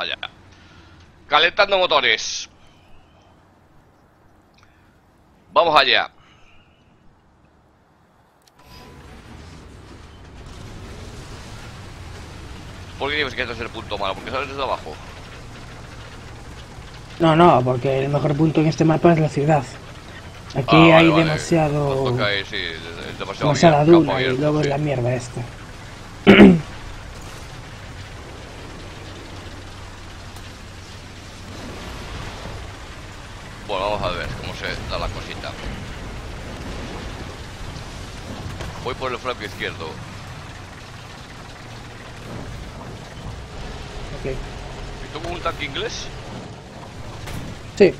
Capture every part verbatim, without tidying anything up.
allá. Calentando motores. Vamos allá. ¿Por qué dices que este es el punto malo? ¿Porque sales desde abajo? No, no, porque el mejor punto en este mapa es la ciudad. Aquí ah, vale, hay vale. demasiado... Okay, sí, es demasiado demasiada mierda, duna abierto, y luego sí. es la mierda esta. Bueno, vamos a ver cómo se da la cosita. Voy por el flanco izquierdo. Okay. ¿Y tú con un tanque inglés? Sí.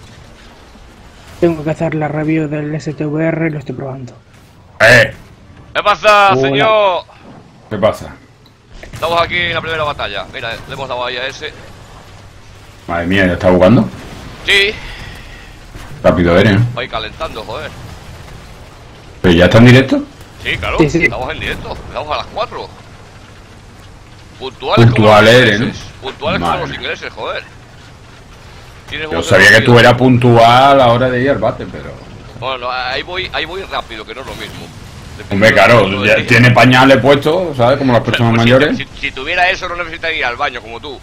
Tengo que hacer la review del S T V R y lo estoy probando. ¡Eh! ¿Qué pasa, Hola. señor? ¿Qué pasa? Estamos aquí en la primera batalla. Mira, le hemos dado ahí a ese. Madre mía, ¿ya está jugando? Sí. Rápido eres, ¿eh? Ahí calentando, joder. ¿Pero ya está en directo? Sí, claro, sí, sí. Estamos en directo. Estamos a las cuatro. Puntuales, Puntual como, eres, los ingleses, ¿no? Puntuales como los ingleses, joder. Yo sabía que tú eras puntual a la hora de ir al bate, pero... Bueno, ahí voy, ahí voy rápido, que no es lo mismo. Depende. Hombre, claro, ya tiene pañales puestos, ¿sabes? Como las personas pues mayores. Si, si, si tuviera eso no necesitaría ir al baño, como tú.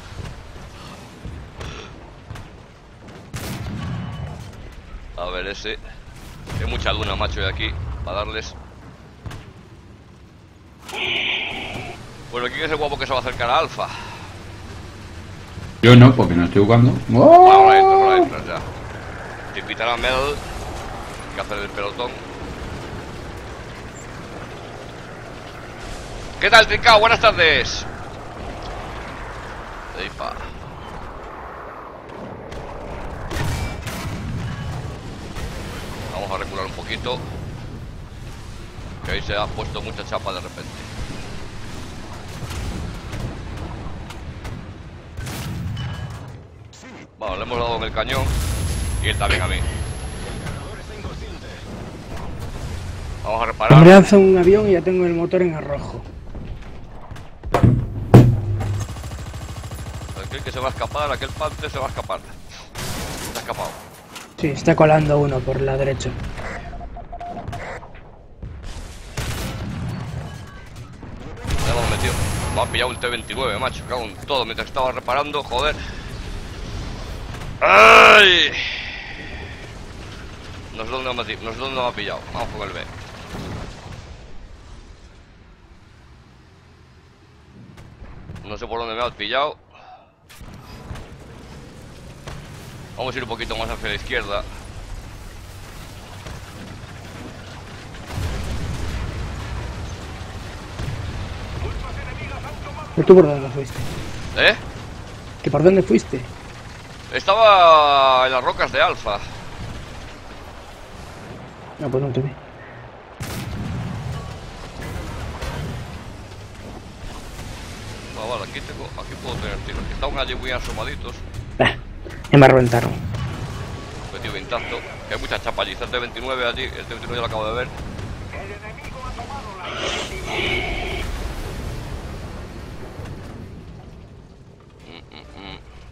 A ver ese... Hay mucha duna, macho, de aquí, para darles... Bueno, ¿quién es el guapo que se va a acercar a Alfa? Yo no, porque no estoy jugando. ¡Oh! Vamos a entrar, vamos a entrar ya. Te invitará a Mel, que hacer el pelotón. ¿Qué tal, Tricao? Buenas tardes. Eipa. Vamos a recular un poquito. Que ahí se ha puesto mucha chapa de repente. Bueno, le hemos dado con el cañón y él también a mí. Vamos a reparar. Me lanzo un avión y ya tengo el motor en arrojo. Aquel que se va a escapar, aquel Panther se va a escapar. Está escapado. Sí, está colando uno por la derecha. Le hemos metido. Me ha pillado un T veintinueve, macho. Cago en todo mientras estaba reparando, joder. ¡Ay! Nosotros no nos, nos, nos ha pillado. Vamos con el B. No sé por dónde me ha pillado. Vamos a ir un poquito más hacia la izquierda. ¿Pero tú por dónde fuiste? ¿Eh? ¿Que por dónde fuiste? Estaba en las rocas de Alfa. No, pues no te vi. Vale, vale, aquí tengo, aquí puedo tener tiros. Estaban allí muy asomaditos. Bah, ya me reventaron. Objetivo intacto. Que hay muchas chapas allí. Está el T veintinueve allí. El T veintinueve ya lo acabo de ver. El enemigo ha tomado la...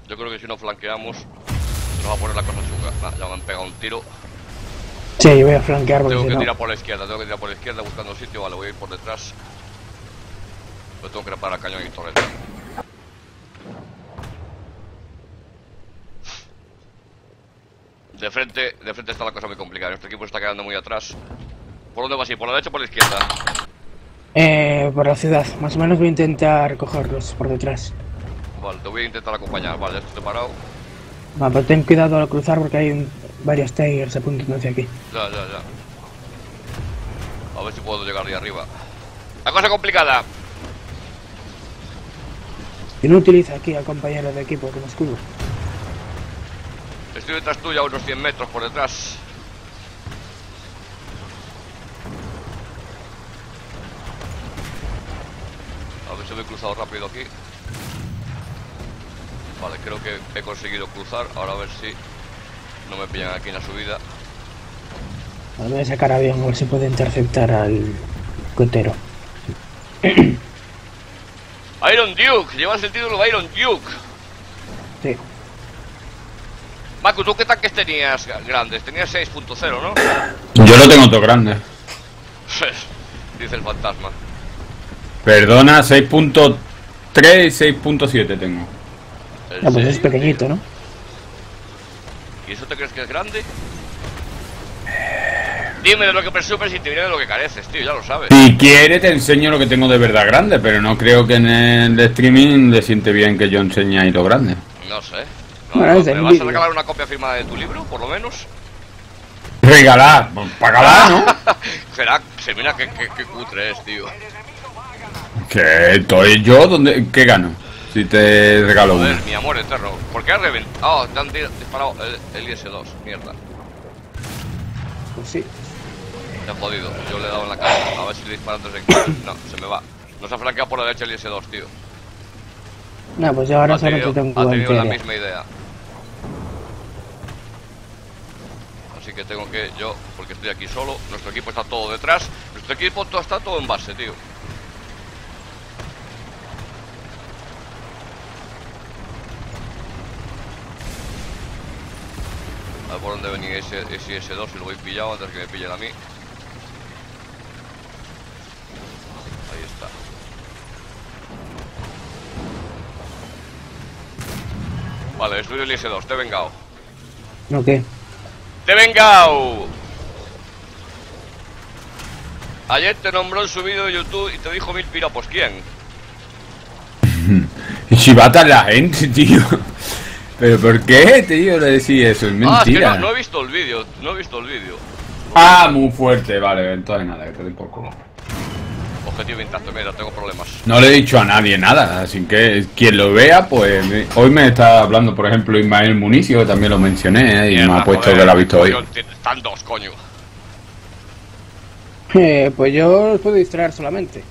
Yo creo que si nos flanqueamos nos va a poner la cosa chunga. Ah, ya me han pegado un tiro. Sí, yo voy a flanquear porque tengo que tirar por la izquierda, tengo que tirar por la izquierda buscando sitio. Vale, voy a ir por detrás. Pero tengo que reparar cañón y torreta. De frente, de frente está la cosa muy complicada. Nuestro equipo está quedando muy atrás. ¿Por dónde vas a ir? ¿Por la derecha o por la izquierda? Eh, por la ciudad. Más o menos voy a intentar cogerlos por detrás. Vale, te voy a intentar acompañar, vale, estoy parado. Vale, pero ten cuidado al cruzar porque hay un... varios tigers apuntando hacia aquí. Ya, ya, ya. A ver si puedo llegar ahí arriba. ¡La cosa complicada! Y no utiliza aquí al compañero de equipo como escudo. Estoy detrás tuya, unos cien metros por detrás. A ver si me he cruzado rápido aquí. Vale, creo que he conseguido cruzar, ahora a ver si no me pillan aquí en la subida. Vale, voy a sacar avión, a ver si puede interceptar al cotero. Iron Duke, llevas el título de Iron Duke. Sí. Macu, ¿tú qué tanques tenías grandes? Tenías seis punto cero, ¿no? Yo no tengo todo grande. Dice el fantasma. Perdona, seis punto tres y seis punto siete tengo. No, pues es pequeñito, ¿no? ¿Y eso te crees que es grande? Dime de lo que presumes y te diré de lo que careces, tío, ya lo sabes. Si quieres te enseño lo que tengo de verdad grande, pero no creo que en el streaming le siente bien que yo enseñe ahí lo grande. No sé. No, bueno, no, ¿me vas a regalar una copia firmada de tu libro, por lo menos? Regalar, pagará, ¿no? Será, se mira que, que, que cutre es, tío. ¿Qué? ¿Estoy yo? ¿Dónde? ¿Qué gano? Si te regalo uno. Mi amor eterno, ¿por qué has reventado? Oh, te han disparado el, el I S dos, mierda. Pues sí. Te ha jodido, yo le he dado en la cara. A ver si le disparan tres en... No, se me va. Nos ha flanqueado por la derecha el I S dos, tío. No, pues yo ahora solo tengo un cubo. Ha tenido la misma idea. Así que tengo que, yo, porque estoy aquí solo. Nuestro equipo está todo detrás. Nuestro equipo todo, está todo en base, tío. A ver por dónde venía ese, ese I S dos y lo voy pillado antes que me pillen a mí. Ahí está. Vale, es duro el I S dos, te he vengado. ¿No qué? ¡Te he vengado! Ayer te nombró en su vídeo de YouTube y te dijo mil piropos. ¿Quién? Chivata la gente, tío. ¿Pero por qué, tío, le decía eso? Es mentira. Ah, es que no, no he visto el vídeo, no he visto el vídeo. Ah, muy fuerte, vale, entonces nada, que te doy por culo. Objetivo intacto, mira, tengo problemas. No le he dicho a nadie nada, así que quien lo vea, pues... Me, hoy me está hablando, por ejemplo, Ismael Municio, que también lo mencioné, eh, y me ha puesto que lo ha visto hoy. Están dos, coño. Eh, pues yo los puedo distraer solamente.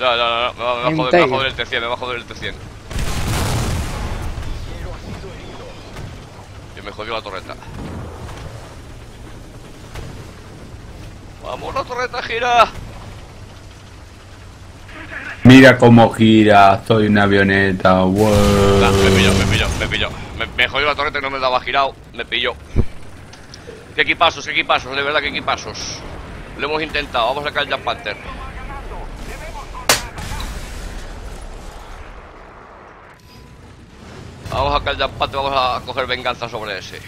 No, no, no, me va a joder el T cien, me va a joder el T cien. Me jodió la torreta. Vamos, la torreta gira. Mira cómo gira. Soy una avioneta. Wow. Nah, me pilló, me pilló, me pilló. Me, me jodió la torreta y no me daba girado. Me pilló. Qué equipazos, qué equipazos. De verdad, qué equipazos. Lo hemos intentado. Vamos a sacar el Jagdpanther. Vamos a callar pato, vamos a coger venganza sobre ese.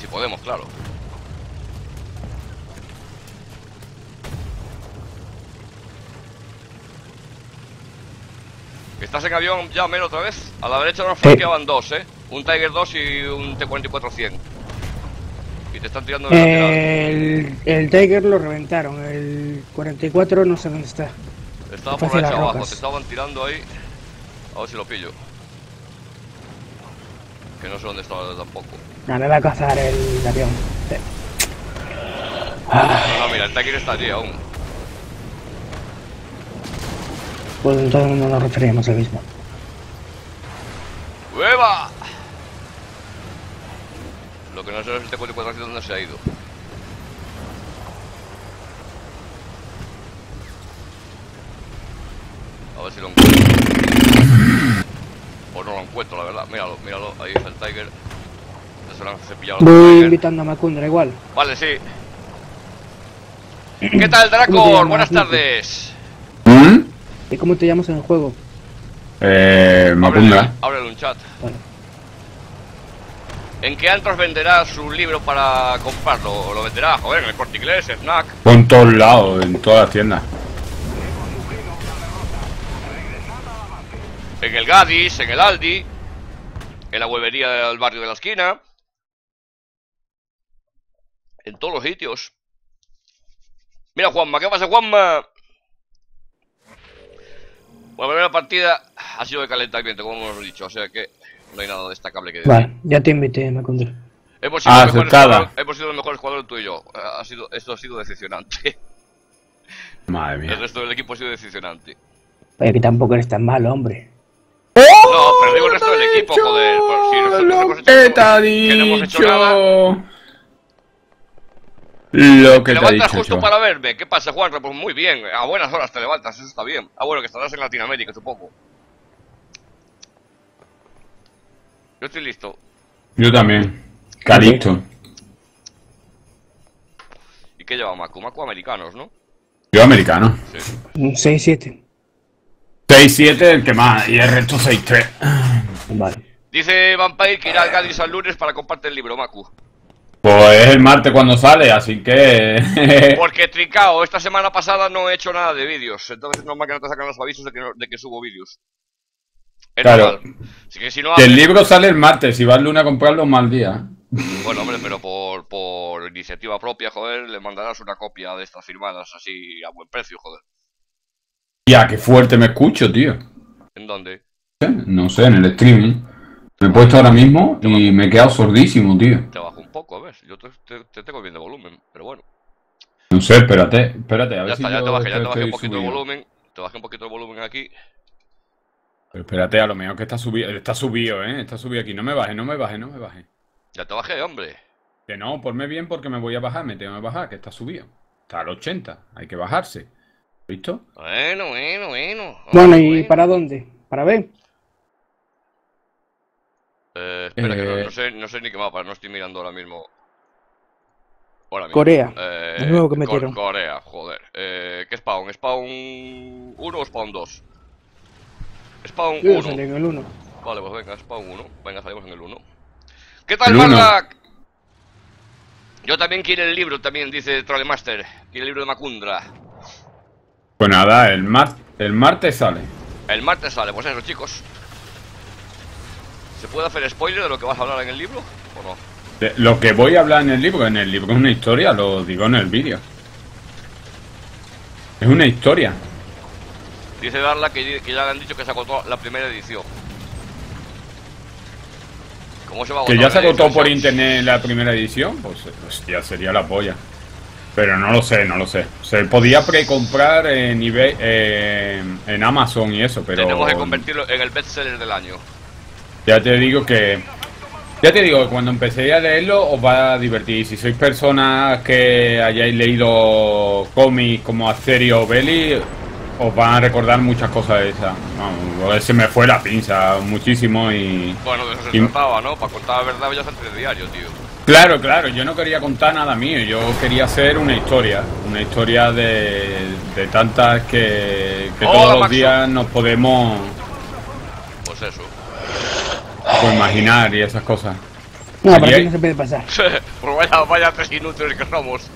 Si podemos, claro. ¿Estás en avión ya, Mel, otra vez? A la derecha nos flanqueaban dos, ¿eh? Un Tiger dos y un T cuarenta y cuatro cien. Y te están tirando de el, el Tiger lo reventaron, el cuarenta y cuatro no sé dónde está. Estaba por la derecha abajo, se estaban tirando ahí. A ver si lo pillo. Que no sé dónde estaba tampoco. No, me va a cazar el avión. Sí. Ah. No, no, mira, el Tiger está allí aún. Pues entonces no nos referíamos al mismo. ¡Hueva! Lo que no sé es el T cuarenta y cuatro dónde se ha ido. A ver si lo encuentro. O no lo encuentro, la verdad. Míralo, míralo. Ahí está el Tiger. Se lo han cepillado. Voy invitando a Macundra igual. Vale, sí. ¿Qué tal, Dracor? Buenas tardes. ¿Y cómo te llamas en el juego? Eh... Macundra. Ábrele un chat. Vale. ¿En qué antros venderá su libro para comprarlo? ¿Lo venderá? Joder, en el Corte Inglés, Snack. En todos lados, en todas las tiendas. En el Cádiz, en el Aldi, en la huevería del barrio de la esquina, en todos los sitios. Mira Juanma, ¿qué pasa Juanma? Bueno, la primera partida ha sido de calentamiento, como hemos dicho, o sea que no hay nada destacable que decir. Vale, ya te invité, me conté. Hemos sido, mejores, hemos sido los mejores jugadores tú y yo, ha sido, esto ha sido decepcionante. Madre mía. El resto del equipo ha sido decepcionante. Oye, que tampoco eres tan malo, hombre. No, pero digo el resto del equipo, joder. Bueno, si nosotros hemos hecho, que no hemos hecho nada. Lo que te, te levantas ha dicho, justo yo. Para verme. ¿Qué pasa, Juan? Pues muy bien. A buenas horas te levantas, eso está bien. Ah, bueno, que estarás en Latinoamérica, supongo. Yo estoy listo. Yo también. Calixto. ¿Y qué lleva Macu? Macu americanos, ¿no? Yo americano. Sí. seis siete. seis siete el que más, y el resto seis tres. Vale. Dice Vampire que irá al Cádiz al lunes para compartir el libro, Macu. Pues es el martes cuando sale, así que... Porque Tricao, esta semana pasada no he hecho nada de vídeos, entonces normal que no te sacan los avisos de que, no, de que subo vídeos. Es claro. Así que si no... El libro sale el martes, y va el lunes a comprarlo, mal día. Bueno, hombre, pero por, por iniciativa propia, joder, le mandarás una copia de estas firmadas así a buen precio, joder. Ya, qué fuerte me escucho, tío. ¿En dónde? No sé, en el streaming. Me he puesto ahora mismo y me he quedado sordísimo, tío. Te bajo un poco, a ver. Yo te, te, te tengo bien de volumen, pero bueno. No sé, espérate, espérate. A ver ya si está, ya te bajé, ya te bajé un poquito de volumen. Te bajé un poquito de volumen aquí. Pero espérate, a lo mejor que está subido, está subido, eh. Está subido aquí. No me baje, no me baje, no me baje. Ya te bajé, hombre. Que no, ponme bien porque me voy a bajar, me tengo que bajar, que está subido. Está al ochenta, hay que bajarse. ¿Listo? Bueno, bueno, bueno. Bueno, ¿y bueno. para dónde? ¿Para ver? Eh, espera, eh... que no, no, sé, no sé ni qué mapa, no estoy mirando ahora mismo. Ahora mismo. Corea. Eh, de nuevo que metieron. Corea, joder. Eh, ¿Qué spawn? ¿Spawn uno o spawn dos? Spawn uno. Salí en el uno. Vale, pues venga, spawn uno. Venga, salimos en el uno. ¿Qué tal, Mardak? Yo también quiero el libro, también dice Trollmaster. Quiero el libro de Macundra. Pues nada, el, mar el martes sale. El martes sale, pues eso, chicos. ¿Se puede hacer spoiler de lo que vas a hablar en el libro o no? De lo que voy a hablar en el libro, en el libro es una historia, lo digo en el vídeo. Es una historia. Dice Darla que, que ya le han dicho que se agotó la primera edición. ¿Cómo se va a agotar? Que ya se agotó por internet la primera edición, pues, pues ya sería la polla. Pero no lo sé, no lo sé. Se podía precomprar en eBay, eh, en Amazon y eso, pero... Tenemos que convertirlo en el bestseller del año. Ya te digo que... Ya te digo que cuando empecéis a leerlo os va a divertir. Si sois personas que hayáis leído cómics como Asterio o Belli, os van a recordar muchas cosas de esas. Vamos, se me fue la pinza muchísimo y... Bueno, de eso se y... trataba, ¿no? Para contar la verdad ya sale el diario, tío. Claro, claro. Yo no quería contar nada mío. Yo quería hacer una historia. Una historia de, de tantas que, que oh, todos los días nos podemos... Pues eso. Pues imaginar y esas cosas. No, para mí no se puede pasar. Pues vaya, vaya tres inútiles que somos.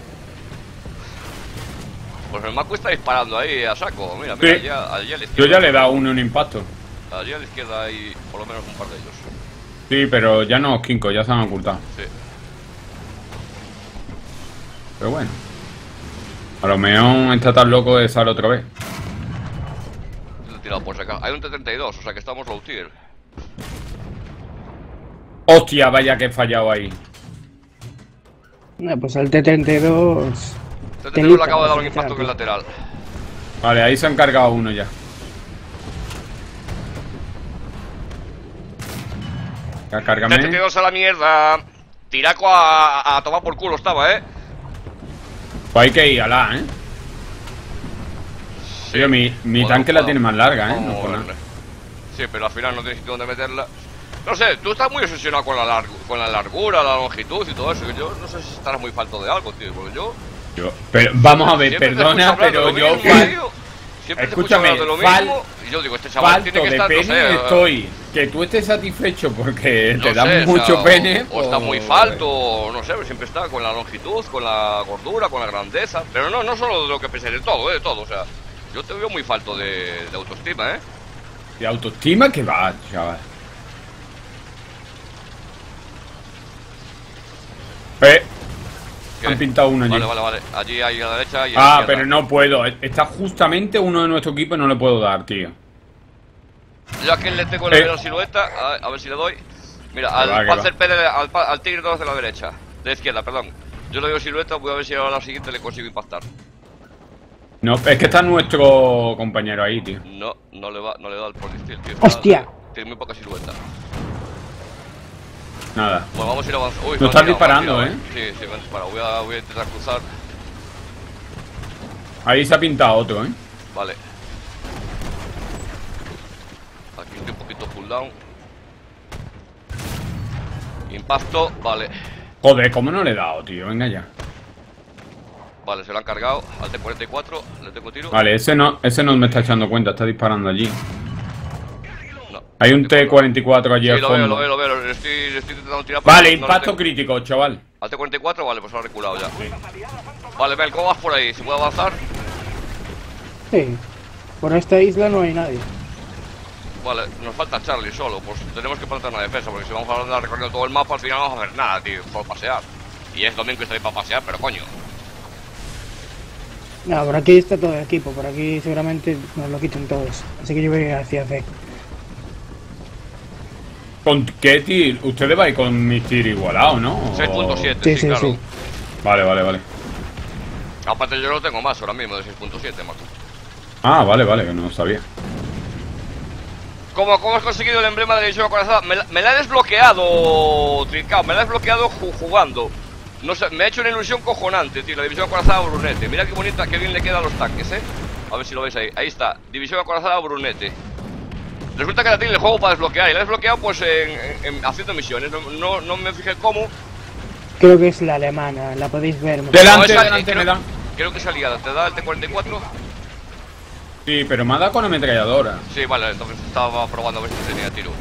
Pues el Macu está disparando ahí a saco. Mira, mira, sí. allá, allá a la izquierda. Yo ya le he dado uno un impacto. Allí a la izquierda hay por lo menos un par de ellos. Sí, pero ya no, Kinko, ya se han ocultado. Sí. Pero bueno. A lo mejor está tan loco de sal otra vez. Lo he tirado por acá. Hay un T treinta y dos, o sea que estamos low tier. Hostia, vaya que he fallado ahí. No, pues al T treinta y dos... T treinta y dos le acabo de dar un impacto que es lateral. Vale, ahí se han cargado uno ya. Cárgame. T treinta y dos a la mierda. Tiraco a, a tomar por culo estaba, eh. Pues hay que ir a la, eh. Sí. Tío, mi, mi tanque la tiene más larga, eh. No, no, no. Sí, pero al final no tienes sitio donde meterla. No sé, tú estás muy obsesionado con la, larg con la largura, la longitud y todo eso. Yo no sé si estarás muy falto de algo, tío. Porque yo. Yo. Pero vamos a ver, siempre perdona, pero yo. Mismo, fal... Siempre escúchame, te escucho hablar de lo mismo. Fal... Y yo digo, este chaval tiene que estar. De pene no sé, estoy. Que tú estés satisfecho porque no te da sé, mucho o sea, pene. O, o, o está muy falto, o no sé, siempre está con la longitud, con la gordura, con la grandeza. Pero no, no solo de lo que pensé, de todo, eh, de todo. O sea, yo te veo muy falto de, de autoestima, eh. ¿De autoestima? Que va, chaval. Eh, han pintado uno allí. Vale, vale, vale. Allí hay a la derecha y ah, pero no puedo. Está justamente uno de nuestro equipo y no le puedo dar, tío. Yo a quien le tengo eh. la silueta. A ver, a ver si le doy. Mira, al va, Panzer P, al, al Tigre dos de la derecha. De la izquierda, perdón. Yo le doy silueta, voy a ver si ahora a la siguiente le consigo impactar. No, es que está nuestro compañero ahí, tío. No, no le va, no le da el polistil, tío. Hostia. Tiene muy poca silueta. Nada. Pues vamos a ir avanzando. Uy, no están disparando, rápido, eh. Sí, sí, me han disparado. Voy a, voy a intentar cruzar. Ahí se ha pintado otro, eh. Vale. Aquí estoy un poquito full down. Impacto, vale. Joder, ¿cómo no le he dado, tío? Venga ya. Vale, se lo han cargado. Al T cuarenta y cuatro, le tengo tiro. Vale, ese no, ese no me está echando cuenta, está disparando allí. No, hay un T cuarenta y cuatro allí. Sí, al lo fondo. Veo, lo veo, lo veo. Le estoy, le estoy intentando tirar. Vale, impacto no crítico, chaval. Al T cuarenta y cuatro, vale, pues lo ha reculado ya. Sí. Vale, Mel, ¿cómo vas por ahí? ¿Se puede avanzar? Sí. Por esta isla no hay nadie. Vale, nos falta Charlie solo, pues tenemos que plantar una defensa, porque si vamos a andar recorriendo todo el mapa, al final no vamos a hacer nada, tío, solo pasear. Y es domingo y estoy para pasear, pero coño. No, por aquí está todo el equipo, por aquí seguramente nos lo quiten todos, así que yo voy hacia C. ¿Con qué tir? Ustedes vais con mi tir igualado, ¿no? seis punto siete, sí, sí, sí, claro. Sí. Vale, vale, vale. Aparte yo no tengo más ahora mismo de seis punto siete, Marco. Ah, vale, vale, que no lo sabía. ¿Cómo, ¿Cómo has conseguido el emblema de la edición acorazada? Me la, me la he desbloqueado, Tricao, me la he desbloqueado ju jugando. No sé, me ha hecho una ilusión cojonante, tío, la división acorazada brunete. Mira qué bonita, qué bien le quedan los tanques, eh. A ver si lo veis ahí, ahí está, división acorazada brunete. Resulta que la tiene el juego para desbloquear y la he desbloqueado pues en, en, haciendo misiones, no, no, no me fijé cómo. Creo que es la alemana, la podéis ver. Delante, no, delante, creo, me da. Creo que es aliada, te da el T cuarenta y cuatro. Sí, pero me ha dado con ametralladora. Sí, vale, entonces estaba probando a ver si tenía tiro.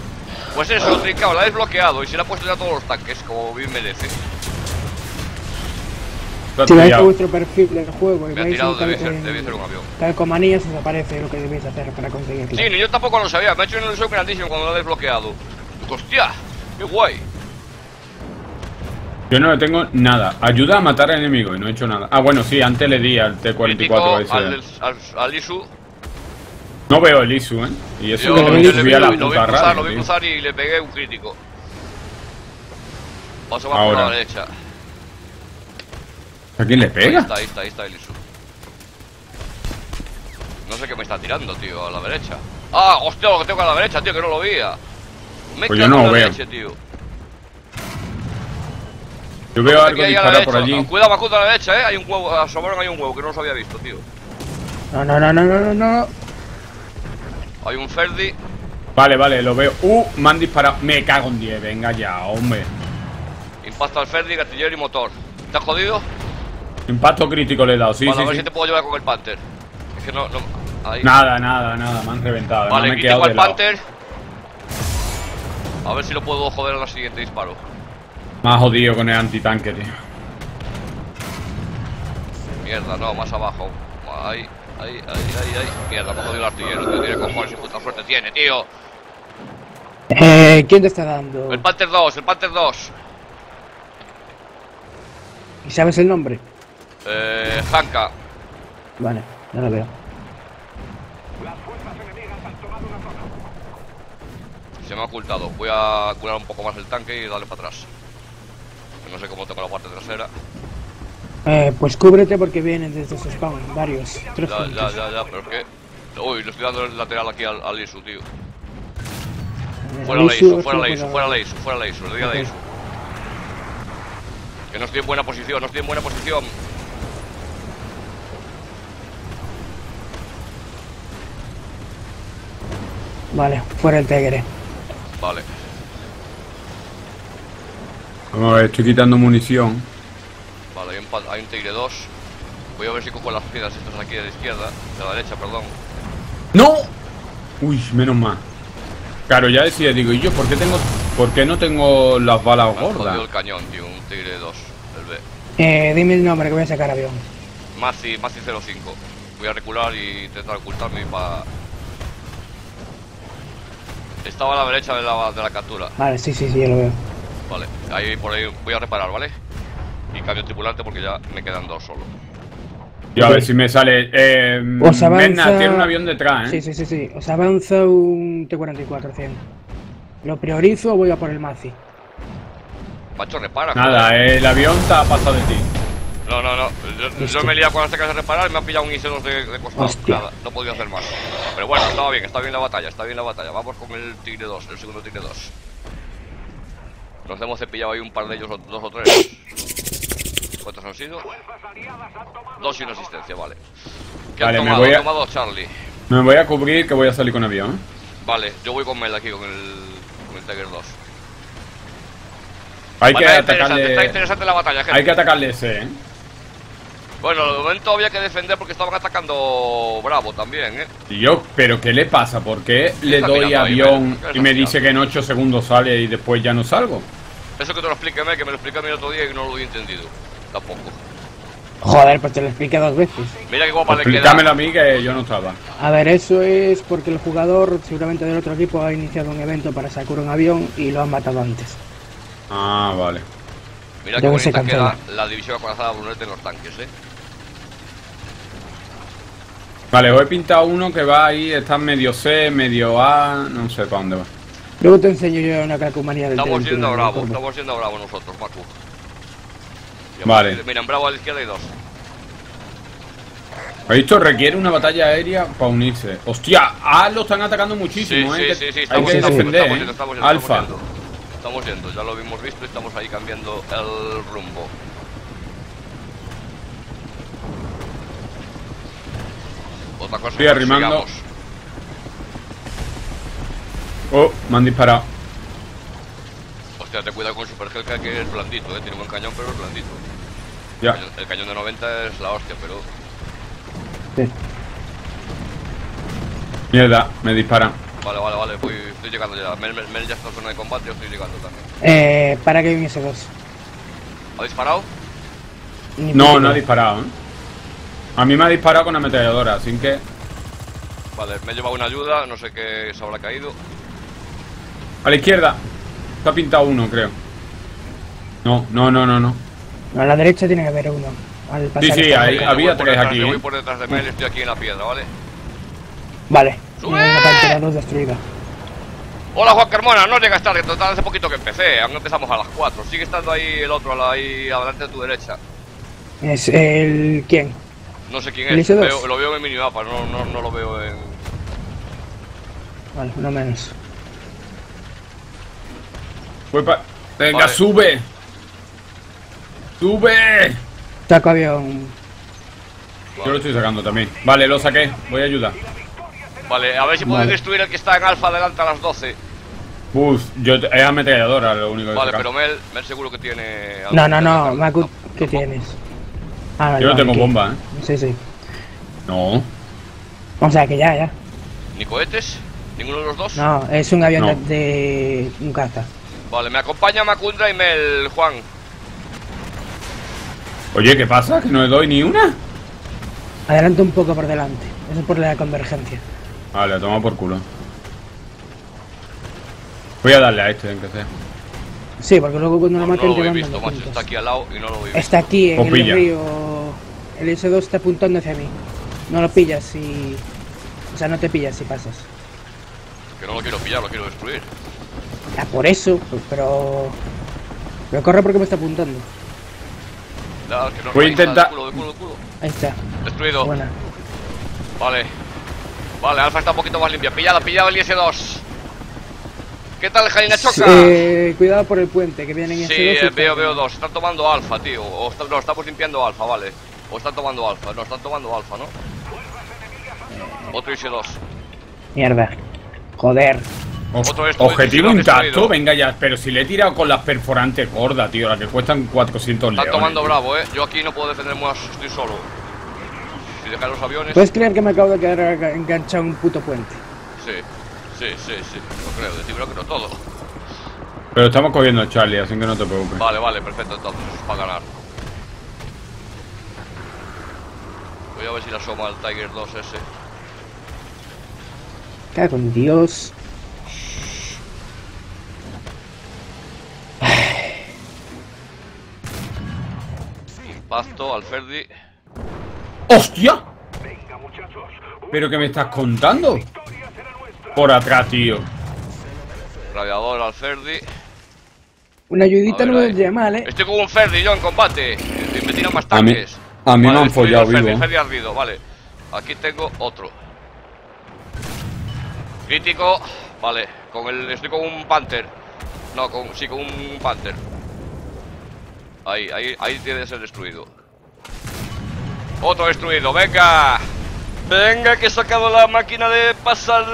Pues eso, Tricao, la ha desbloqueado y se la ha puesto ya a todos los tanques, como bien merece. Si vais a vuestro perfil del juego y veis un calcomanías, os aparece lo que debéis hacer para conseguirlo. Sí, yo tampoco lo sabía, me ha hecho una ilusión grandísima cuando lo he desbloqueado. ¡Hostia! ¡Qué guay! Yo no le tengo nada. Ayuda a matar a enemigos y no he hecho nada. Ah, bueno, sí, antes le di al T cuarenta y cuatro. Al, al, al I S U. No veo el I S U, eh. Y eso yo, que yo le vi, a la lo, puta vi cruzar, radio, lo vi cruzar y le pegué un crítico. Paso más por la derecha. ¿A quién le pega? Ahí está, ahí está, ahí está el I S U. No sé qué me está tirando, tío, a la derecha. Ah, hostia, lo que tengo a la derecha, tío, que no lo veía. Me pues yo no lo veo. Derecha, tío. Yo veo algo disparado por allí. Cuidado, Macundra, a la derecha, eh. Hay un huevo, asomaron hay un huevo que no los había visto, tío. No, no, no, no, no, no. Hay un Ferdi. Vale, vale, lo veo. Uh, me han disparado. Me cago en diez, venga ya, hombre. Impacto al Ferdi, gatillero y motor. ¿Te has jodido? Impacto crítico le he dado, sí, vale, sí. A ver sí. Si te puedo llevar con el Panther. Es que no, no. Ahí. Nada, nada, nada, me han reventado. Vale, no me he quitado al Panther. A ver si lo puedo joder al siguiente disparo. Me ha jodido con el antitanque, tío. Mierda, no, más abajo. Ahí, ahí, ahí, ahí, ahí. Mierda, me ha jodido el artillero, tío. Tiene cojones y puta suerte tiene, tío. Eh, ¿quién te está dando? El Panther dos, el Panther dos. ¿Y sabes el nombre? Eh. Hanka. Vale, no lo veo. Se me ha ocultado. Voy a curar un poco más el tanque y darle para atrás. No sé cómo tengo la parte trasera. Eh, pues cúbrete porque vienen desde su spawn, varios. Tres ya, ya, ya, ya, pero es que. Uy, lo estoy dando el lateral aquí al, al I S U, tío. Fuera la I S U, fuera la I S U, fuera la I S U, fuera la I S U, le diga la I S U. Que no estoy en buena posición, no estoy en buena posición. Vale, fuera el Tegre. Vale. Vamos a ver, estoy quitando munición. Vale, hay un, hay un Tigre dos. Voy a ver si cojo las piedras estas aquí de la izquierda. De la derecha, perdón. ¡No! Uy, menos mal. Claro, ya decía, digo, ¿y yo por qué tengo, por qué no tengo las balas gordas? Me ha jodido el cañón, tío, un Tigre dos, el B. Eh, dime el nombre que voy a sacar avión. Masi, Masi cero cinco. Voy a recular y intentar ocultarme para... Estaba a la derecha de la, de la captura. Vale, sí, sí, sí, ya lo veo. Vale, ahí por ahí voy a reparar, ¿vale? Y cambio tripulante porque ya me quedan dos solo. Yo a ver si me sale... Eh, Os avanza... Mena, tiene un avión detrás, ¿eh? Sí, sí, sí, sí. Os avanza un T cuarenta y cuatro cien. ¿Lo priorizo o voy a por el Mazi? Macho, repara. Nada, eh, el avión está pasado de ti. No, no, no. Yo, yo me he liado con las teclas de reparar y me ha pillado un I C dos de, de costado. Nada, no podía hacer más. Pero bueno, estaba bien, está bien la batalla, está bien la batalla. Vamos con el Tigre dos, el segundo Tigre dos. Los hemos cepillado ahí un par de ellos, dos o tres. ¿Cuántos han sido? Dos y una asistencia, vale. ¿Qué vale, han tomado? Me voy a... ¿Han tomado Charlie? Me voy a cubrir que voy a salir con avión, ¿eh? Vale, yo voy con Mel aquí, con el, con el Tiger dos. Hay vale, que atacarle... Está interesante la batalla, gente. Hay que atacarle ese, ¿eh? Bueno, de momento había que defender porque estaban atacando Bravo también, ¿eh? Tío, ¿pero qué le pasa? ¿Por qué le doy avión y me dice que en ocho segundos sale y después ya no salgo? Eso que te lo explique, que me lo expliqué a mí el otro día y no lo he entendido. Tampoco. Joder, pues te lo expliqué dos veces. Mira qué guapa le queda. Explícamelo a mí que yo no estaba. A ver, eso es porque el jugador, seguramente del otro equipo, ha iniciado un evento para sacar un avión y lo han matado antes. Ah, vale. Mira qué bonita queda la división acorazada brunete en los tanques, ¿eh? Vale, os he pintado uno que va ahí, está medio C, medio A, no sé para dónde va. Luego te enseño yo una calcomanía del Estamos siendo no bravos, estamos siendo bravos nosotros, Paco. Vale. Mira, en Bravo a la izquierda hay dos. Esto requiere una batalla aérea para unirse. Hostia, A lo están atacando muchísimo, sí, ¿eh? Sí, sí, sí, estamos, hay que estamos, defender, estamos, ¿eh? Yendo, estamos yendo, Alfa. Estamos yendo. Estamos yendo, ya lo habíamos visto y estamos ahí cambiando el rumbo. Otra cosa estoy arrimando. Sigamos. Oh, me han disparado. Hostia, te cuidado con el Super Helka, que es blandito, eh. Tiene buen cañón, pero es blandito. Ya. El, el cañón de noventa es la hostia, pero... Sí. Mierda, me disparan. Vale, vale, vale, voy, estoy llegando ya. Mel, Mel, Mel ya está en zona de combate, yo estoy llegando también. Eh, para que hay un ese dos. ¿Ha disparado? No, no ha disparado, ¿eh? A mí me ha disparado con una ametralladora, así que... Vale, me he llevado una ayuda, no sé qué se habrá caído. A la izquierda. Está pintado uno, creo. No, no, no, no, no. A la derecha tiene que haber uno. Al sí, sí, ahí, había tres detrás, aquí. Yo voy por detrás de Mel, estoy aquí en la piedra, ¿vale? Vale. Destruida. Hola Juan Carmona, no llegas tarde, total hace poquito que empecé, aún empezamos a las cuatro. Sigue estando ahí el otro, ahí adelante de tu derecha. ¿Es el quién? No sé quién es, veo, lo veo en el minimapa, no, no, no lo veo en... Vale, no menos. Pa... Venga, vale. Sube. Sube. Saco avión. Vale. Yo lo estoy sacando también. Vale, lo saqué, voy a ayudar. Vale, a ver si puedes vale. destruir el que está en alfa adelante a las doce. Uf, yo es ametralladora lo único que vale, pero Mel, Mel seguro que tiene... No, no, no, Macu, ¿qué tienes? Ah, vale, yo no vale, tengo bomba, ¿eh? Sí, sí. No. O sea, que ya, ya. ¿Ni cohetes? ¿Ninguno de los dos? No, es un avión no. de... un caza. Vale, me acompaña Macundra y Mel, Juan. Oye, ¿qué pasa? ¿Que no le doy ni una? Adelante un poco por delante, eso es por la convergencia. Vale, toma por culo. Voy a darle a este, en que sea. Sí, porque luego cuando no, lo maten no lo te visto, macho, está aquí al lado y no lo veo. Está aquí, en el río. El ese dos está apuntando hacia mí. No lo pillas y... O sea, no te pillas si pasas. Que no lo quiero pillar, lo quiero destruir. Ya, por eso, pues, pero... Pero corre porque me está apuntando. No, es que no, voy a intentar... Culo, de culo, de culo. Ahí está. Destruido. Buena. Vale. Vale, Alfa está un poquito más limpia. Pillada, pillada el ese dos. ¿Qué tal, Jaina Choca? Eh, cuidado por el puente, que vienen en sí, ese dos. Sí, veo, veo dos. Están tomando Alfa, tío. O está, no, estamos limpiando Alfa, vale. O están tomando Alfa. No, están tomando Alfa, ¿no? Eh... Otro ese dos. Mierda. Joder. Otro objetivo intacto, venga ya. Pero si le he tirado con las perforantes gordas, tío. Las que cuestan cuatrocientos leones. Están tomando Bravo, eh. Yo aquí no puedo defender más, estoy solo. Dejar los aviones. ¿Puedes creer que me acabo de quedar enganchado a un puto puente? Sí, sí, sí, sí, lo creo, de ti lo creo todo. Pero estamos cogiendo a Charlie, así que no te preocupes. Vale, vale, perfecto, entonces, para ganar. Voy a ver si la asoma el Tiger dos ese. Cago en Dios. Impacto al Ferdi. ¡Hostia! ¿Pero qué me estás contando? Por atrás, tío. Radiador al Ferdi. Una ayudita no me llama, ¿eh? Estoy con un Ferdi yo en combate. Me tiran más tanques. A mí, a mí vale, me han follado vivo. Ferdi, Ferdi ardido, vale. Aquí tengo otro. Crítico. Vale, con el, estoy con un Panther. No, con, sí, con un Panther. Ahí, ahí, ahí tiene que ser destruido. Otro destruido, venga. Venga, que he sacado la máquina de pasar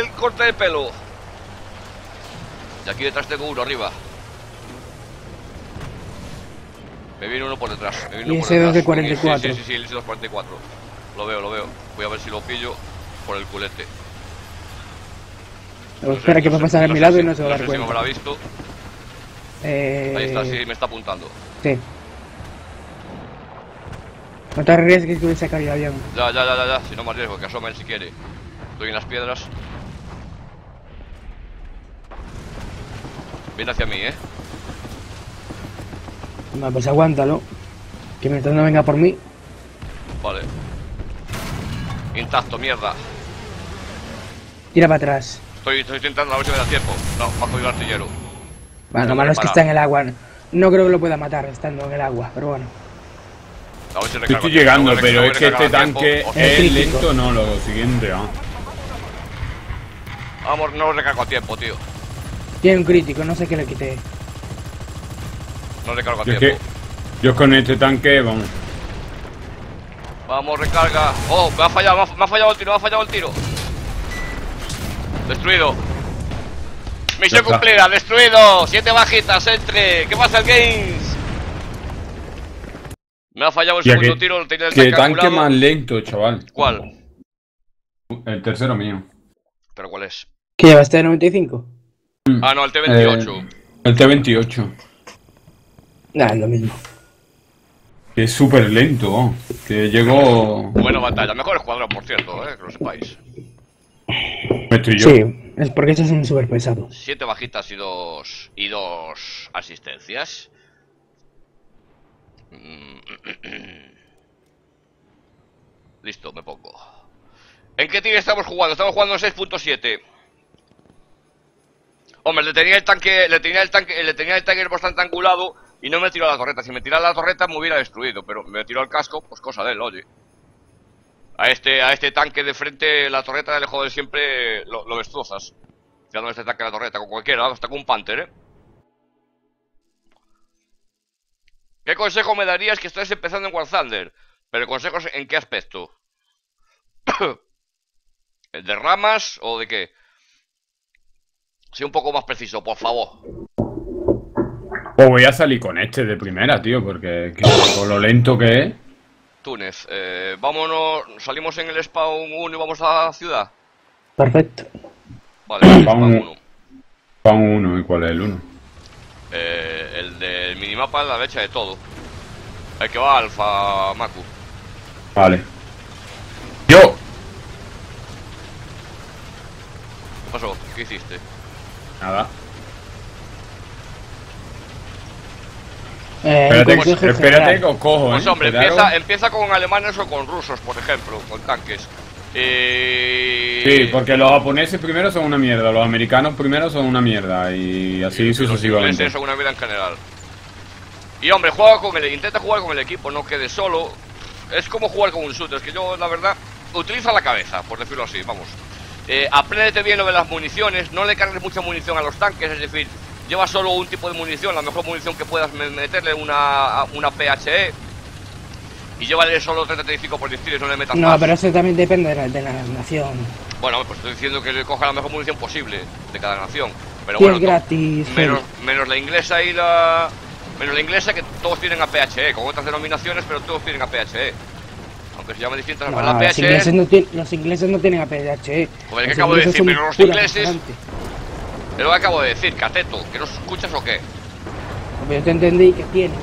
el corte de pelo. Y aquí detrás tengo uno, arriba. Me viene uno por detrás. Me viene uno por detrás. dos de cuarenta y cuatro. Sí, sí, sí, el dos cuarenta y cuatro. Lo veo, lo veo. Voy a ver si lo pillo por el culete. No espera sé, que va a pasar a mi lado y no se va a dar cuenta. No sé si me habrá visto. Eh... Ahí está, sí, me está apuntando. Sí. No te arriesgues que hubiese caído avión. Ya, ya, ya, ya, si no me arriesgo, que asomen si quiere. Estoy en las piedras. Viene hacia mí, eh. No, pues aguántalo. Que mientras no venga por mí. Vale. Intacto, mierda. Tira para atrás. Estoy, estoy intentando a ver si me da tiempo. No, bajo el artillero. Bueno, lo malo es que está en el agua. No creo que lo pueda matar estando en el agua, pero bueno. Si recargo, estoy llegando, pero no es que este tanque es, es lento, no, lo siguiente, ¿no? Vamos, no recargo a tiempo, tío. Tiene un crítico, no sé qué le quité. No recargo a yo tiempo. Que, yo con este tanque, vamos. Vamos, recarga. Oh, me ha fallado, me ha fallado el tiro, me ha fallado el tiro. Destruido. Misión cumplida, destruido. Siete bajitas, entre. ¿Qué pasa, el Games? Me ha fallado el Tía, segundo que, tiro, el tenía el tanque Que tanque calculado. Más lento, chaval. ¿Cuál? El tercero mío. ¿Pero cuál es? ¿Qué llevaste de noventa y cinco? Mm. Ah, no, el T veintiocho. Eh, el T veintiocho. Nada, es lo mismo. Que es súper lento, oh. Que llegó... Buena batalla, mejor escuadrón, por cierto, eh, que lo sepáis. Estoy yo. Sí, es porque estos son súper pesados. Siete bajitas y dos... y dos asistencias. Listo, me pongo. ¿En qué tier estamos jugando? Estamos jugando en seis punto siete. Hombre, le tenía el tanque, le tenía el tanque, le tenía el tanque bastante angulado y no me tiró a la torreta. Si me tirara la torreta me hubiera destruido, pero me tiró al casco, pues cosa de él, oye. A este, a este tanque de frente la torreta del juego de siempre lo, lo destrozas. Ya no este tanque la torreta con cualquiera, hasta con un Panther, ¿eh? ¿Qué consejo me darías que estés empezando en War Thunder? ¿Pero consejos en qué aspecto? ¿El de ramas o de qué? Sé un poco más preciso, por favor. Pues voy a salir con este de primera, tío, porque con lo lento que es. Túnez, eh, vámonos, salimos en el spawn uno y vamos a la ciudad. Perfecto. Vale, spawn uno. Spawn uno, ¿y cuál es el uno? Eh, el del minimapa a la derecha de todo. El que va alfa, Macu. Vale. ¡Yo! ¿Qué pasó? ¿Qué hiciste? Nada. Eh, espérate, pues, espérate, espérate que os cojo, pues, ¿eh? Pues hombre, empieza, empieza con alemanes o con rusos, por ejemplo, con tanques. Y... sí, porque los japoneses primero son una mierda, los americanos primero son una mierda y así y sucesivamente. Los son una mierda en general. Y hombre, juega con el, intenta jugar con el equipo, no quede solo. Es como jugar con un shooter, es que yo la verdad utiliza la cabeza, por decirlo así, vamos. Eh, apréndete bien lo de las municiones, no le cargues mucha munición a los tanques, es decir, lleva solo un tipo de munición, la mejor munición que puedas meterle una una P H E. Y llévale solo treinta y cinco proyectiles, no le metas no, más. No, pero eso también depende de la, de la nación. Bueno, pues estoy diciendo que le coja la mejor munición posible de cada nación. Pero bueno, es gratis. Menos, menos la inglesa y la... menos la inglesa, que todos tienen A P H E, con otras denominaciones, pero todos tienen A P H E. Aunque se llamen distintas... No, la los, ingleses no tienen, los ingleses no tienen A P H E. Pues que acabo de decir, pero los ingleses... Bastante. Pero lo que acabo de decir, cateto, ¿que no escuchas o qué? Yo te entendí que tienen A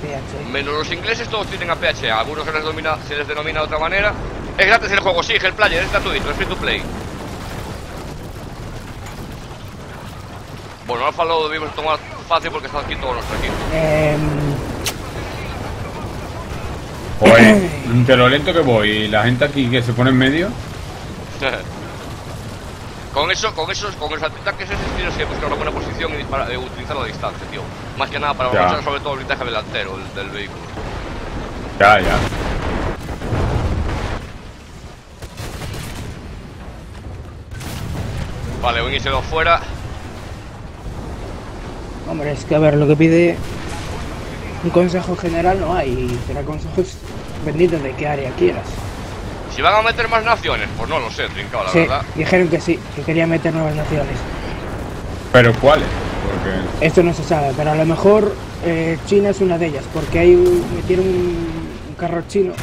P H. Menos los ingleses, todos tienen A P H. A algunos se les, domina, se les denomina de otra manera. Es gratis el juego, sí, el player, es gratuito, es free to play. Bueno, Alfa lo debimos tomar fácil porque está aquí todo nuestro equipo. Eh... Oye, de lo lento que voy, ¿y la gente aquí que se pone en medio? Con eso, con esos, con los ataques esos tienes que buscar una buena posición y disparar, eh, utilizar la distancia, tío. Más que nada para aprovechar sobre todo el blindaje delantero del, del vehículo. Ya, ya. Vale, un I C dos fuera. Hombre, es que a ver, lo que pide un consejo general no hay. Será consejos benditos de qué área quieras. ¿Si van a meter más naciones? Pues no lo sé, Tricao, la sí, verdad. Dijeron que sí, que querían meter nuevas naciones. ¿Pero cuáles? Porque... esto no se sabe, pero a lo mejor eh, China es una de ellas, porque ahí metieron un, un carro chino.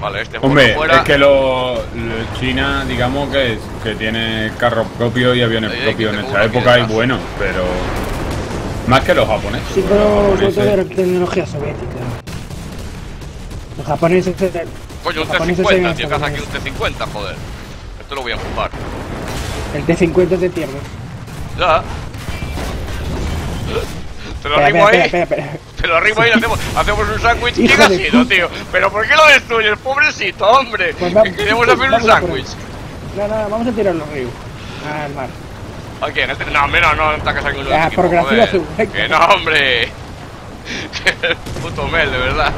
Vale, este Hombre, fuera... es que lo, lo China, digamos que es, que tiene carros propios y aviones sí, propios. En esta época es bueno, pero... más que los japoneses. Sí, pero sobre todo era tecnología soviética. Los japoneses... Coño, un T cincuenta, tío, que hace aquí un T cincuenta, joder. Esto lo voy a jugar. El T cincuenta te pierde. Ya. Te lo arrimo ahí. Espera, espera, espera. Te lo arrimo ahí, hacemos, hacemos un sándwich. ¿Quién ha sido, tío? ¿Pero por qué lo destruyes, pobrecito, hombre? Pues vamos, que queremos hacer un sándwich. No, no, vamos a tirarlo al río. Al mar. ¿A quién? No, hombre, no, no atacas a ninguno de los equipos, por gracia joder. Que no, hombre. Puto Mel, de verdad.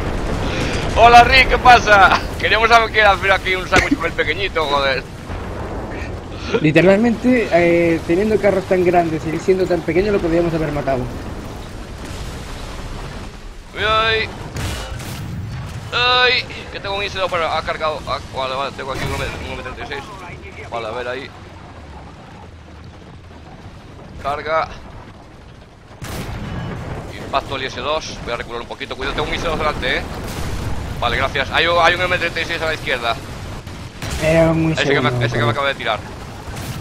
Hola, Rick, ¿qué pasa? Queremos saber qué hacer aquí un sándwich con el pequeñito, joder. Literalmente, eh, teniendo carros tan grandes y siendo tan pequeños, lo podríamos haber matado. ¡Ay! ¡Ay! Que tengo un I S dos para... ha cargado... Ah, vale, vale, tengo aquí un M treinta y seis. Vale, a ver ahí. Carga. Impacto al I S dos. Voy a recular un poquito. Cuidado, tengo un I S dos delante, eh. Vale, gracias. Hay, hay un M treinta y seis a la izquierda. Era muy ese, seguro, que me, ese que me acaba de tirar.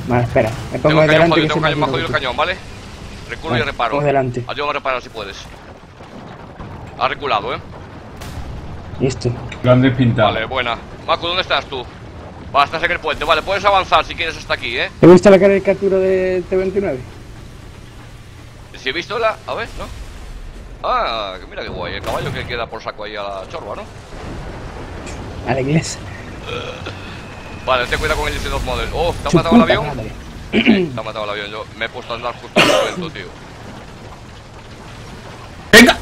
Vale, espera. Me pongo tengo delante. Cañón, jodido, tengo me jodido el cañón, ¿vale? Reculo vale, y reparo. Delante. Ayúdame a reparar si puedes. Ha reculado, ¿eh? Listo. Grande pintado. Vale, buena. Macu, ¿dónde estás tú? Vas, estás en el puente. Vale, puedes avanzar si quieres hasta aquí, ¿eh? ¿Te gusta la caricatura del T veintinueve? Si he visto la... a ver, ¿no? Ah, mira qué guay, el caballo que queda por saco ahí a la chorba, ¿no? A la iglesia. Uh, vale, ten cuidado con el I C dos Model. Oh, ¿te ha matado el avión? Sí, te ha matado el avión, yo me he puesto a andar justo en el momento, tío. ¡Venga!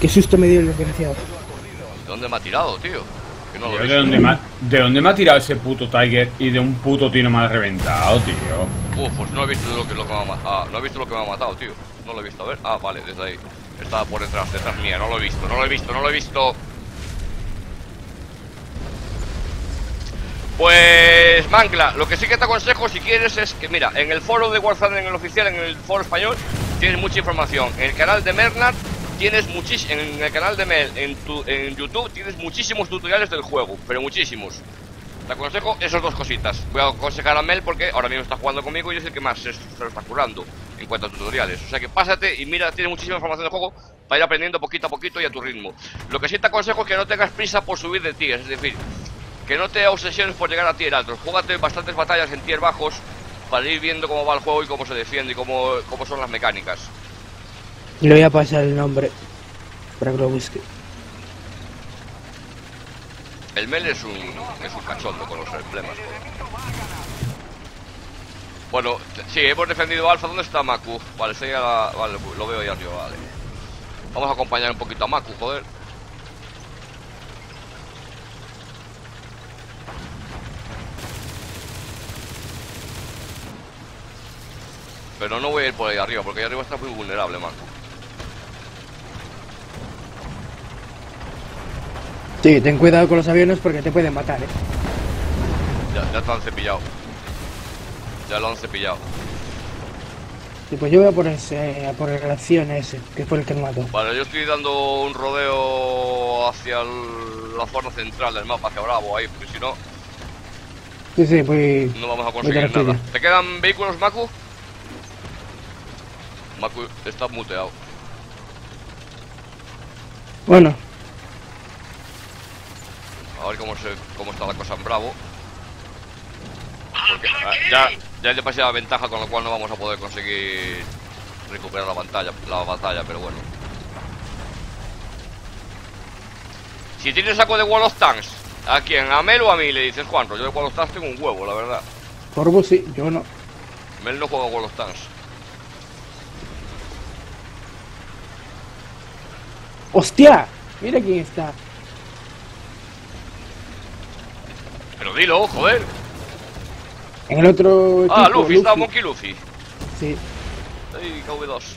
Qué susto me dio el desgraciado. ¿De dónde me ha tirado, tío? Que no lo tío, ¿de, dónde me ha, ¿De dónde me ha tirado ese puto Tiger y de un puto tiro me ha reventado, tío? Uf, pues no he visto lo que, lo que me ha matado. Ah, no he visto lo que me ha matado, tío. No lo he visto, a ver. Ah, vale, desde ahí. Estaba por detrás, detrás mía. No lo he visto, no lo he visto, no lo he visto. Pues, Mancla, lo que sí que te aconsejo si quieres es que, mira, en el foro de War Thunder, en el oficial, en el foro español, tienes mucha información. En el canal de Mernat, tienes muchísimo. En el canal de Mel, en, tu, en YouTube, tienes muchísimos tutoriales del juego, pero muchísimos. Te aconsejo esas dos cositas. Voy a aconsejar a Mel porque ahora mismo está jugando conmigo y es el que más se, se lo está currando en cuanto a tutoriales. O sea que pásate y mira, tienes muchísima información del juego para ir aprendiendo poquito a poquito y a tu ritmo. Lo que sí te aconsejo es que no tengas prisa por subir de tier, es decir, que no te obsesiones por llegar a tier altos. Júgate bastantes batallas en tier bajos para ir viendo cómo va el juego y cómo se defiende y cómo, cómo son las mecánicas. Le voy a pasar el nombre para que lo busque. El Mel es un, es un cachondo con los emblemas. Bueno, sí, hemos defendido Alfa. ¿Dónde está Macu? Vale, estoy a la, vale, lo veo ahí arriba, vale. Vamos a acompañar un poquito a Macu, joder. Pero no voy a ir por ahí arriba, porque ahí arriba está muy vulnerable, Macu. Sí, ten cuidado con los aviones porque te pueden matar, eh. Ya, ya te han cepillado. Ya lo han cepillado. Sí, pues yo voy a por ese, a por el acción ese, que fue el que mató. Vale, yo estoy dando un rodeo hacia el, la zona central del mapa, hacia Bravo, ahí, porque si no... Sí, sí, pues... no vamos a conseguir nada. ¿Te quedan vehículos, Macu? Macu está muteado. Bueno. A ver cómo, se, cómo está la cosa en Bravo. Porque, ya, ya le pasé la ventaja, con lo cual no vamos a poder conseguir recuperar la batalla, la batalla, pero bueno. Si tienes saco de Wall of Tanks, ¿a quién? ¿A Mel o a mí? Le dices, Juanro, yo de Wall of Tanks tengo un huevo, la verdad. Por vos sí, yo no. Mel no juega Wall of Tanks. ¡Hostia! Mira quién está. Pero dilo, joder. En el otro equipo, ah, Luffy, Luffy, está Monkey Luffy. Sí. ¡Ey, K V dos!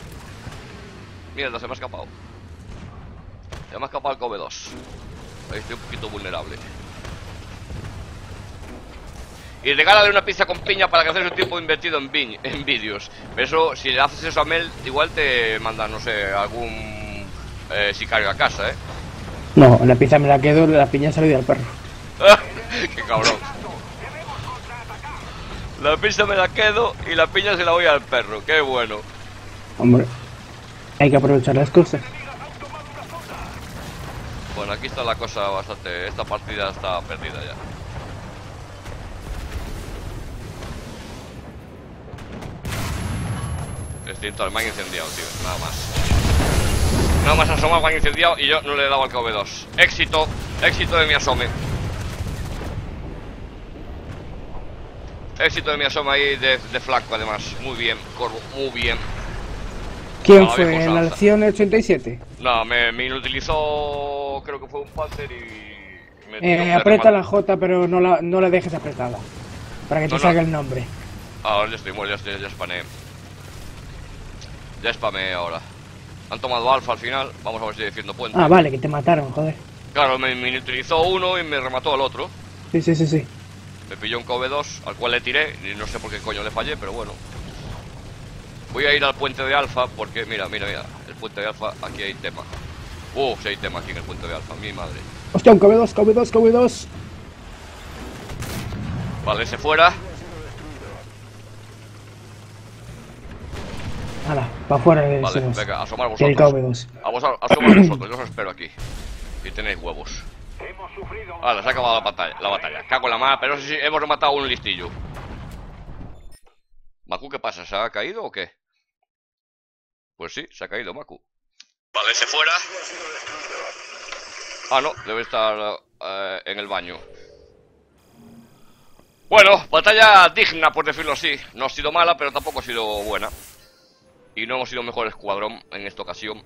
Mierda, se me ha escapado. Se me ha escapado el K V dos. Ahí estoy un poquito vulnerable. Y regálale una pizza con piña para que haces un tiempo invertido en, en vídeos. Eso, si le haces eso a Mel, igual te manda, no sé, algún... Eh, si carga a casa, ¿eh? No, la pizza me la quedo, la piña se la doy al perro. ¡Qué cabrón! La pizza me la quedo y la piña se la voy al perro. ¡Qué bueno! Hombre, hay que aprovechar las cosas. Bueno, aquí está la cosa bastante... Esta partida está perdida ya. Extinto, me han incendiado, tío, nada más. Nada más asomado, me han incendiado y yo no le he dado al K V dos. Éxito, éxito de mi asome. Éxito de mi asome ahí de, de flanco, además. Muy bien, Corvo, muy bien. ¿Quién ah, fue? ¿En la acción ochenta y siete? No, me, me inutilizó, creo que fue un Panther y... Me tiró eh, aprieta remate. La J, pero no la, no la dejes apretada. Para que no, te no. salga el nombre. Ahora ya estoy muerto, ya, ya, ya spaneé. Ya spamé ahora. Han tomado alfa al final. Vamos a ver si defiendo puente. Ah, vale, que te mataron, joder. Claro, me, me utilizó uno y me remató al otro. Sí, sí, sí, sí. Me pilló un K V dos, al cual le tiré. Y no sé por qué coño le fallé, pero bueno. Voy a ir al puente de alfa porque, mira, mira, mira. El puente de alfa, aquí hay tema. Uh, si hay tema aquí en el puente de alfa, mi madre. Hostia, un K V dos, K V dos, K V dos. Vale, se fuera. Hala, para afuera de vale, venga, asomar vosotros. A vos, asomar vosotros, yo os espero aquí. Y tenéis huevos. Hala, se ha acabado la batalla, la batalla. Cago en la mano, pero sí, sí, hemos matado un listillo. Macu, ¿qué pasa? ¿Se ha caído o qué? Pues sí, se ha caído Macu. Vale, se fuera. Ah, no, debe estar eh, en el baño. Bueno, batalla digna, por decirlo así. No ha sido mala, pero tampoco ha sido buena. Y no hemos sido mejor escuadrón en esta ocasión.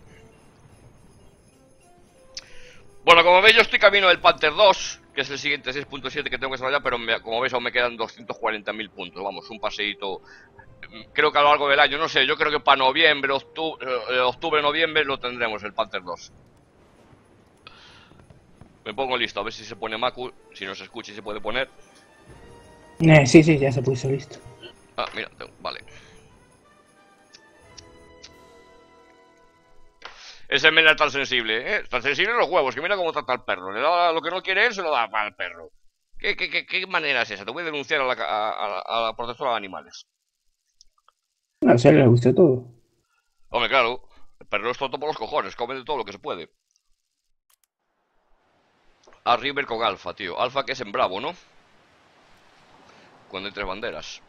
Bueno, como veis, yo estoy camino del Panther dos, que es el siguiente seis punto siete que tengo que desarrollar, pero me, como veis aún me quedan doscientos cuarenta mil puntos. Vamos, un paseíto. Creo que a lo largo del año, no sé, yo creo que para noviembre, octubre, octubre noviembre lo tendremos, el Panther dos. Me pongo listo, a ver si se pone Macu, si nos escucha y se puede poner. Eh, sí, sí, ya se puso listo. Ah, mira, tengo, vale. Ese Mel es tan sensible, ¿eh? Tan sensible en los huevos, que mira cómo trata al perro. Le da lo que no quiere él, se lo da para el perro. ¿Qué, qué, qué, qué manera es esa? Te voy a denunciar a la, a, a la protectora de animales. No, a él le gusta todo. Hombre, claro. El perro es tonto por los cojones, come de todo lo que se puede. A River con Alfa, tío. Alfa que es en Bravo, ¿no? Cuando hay tres banderas.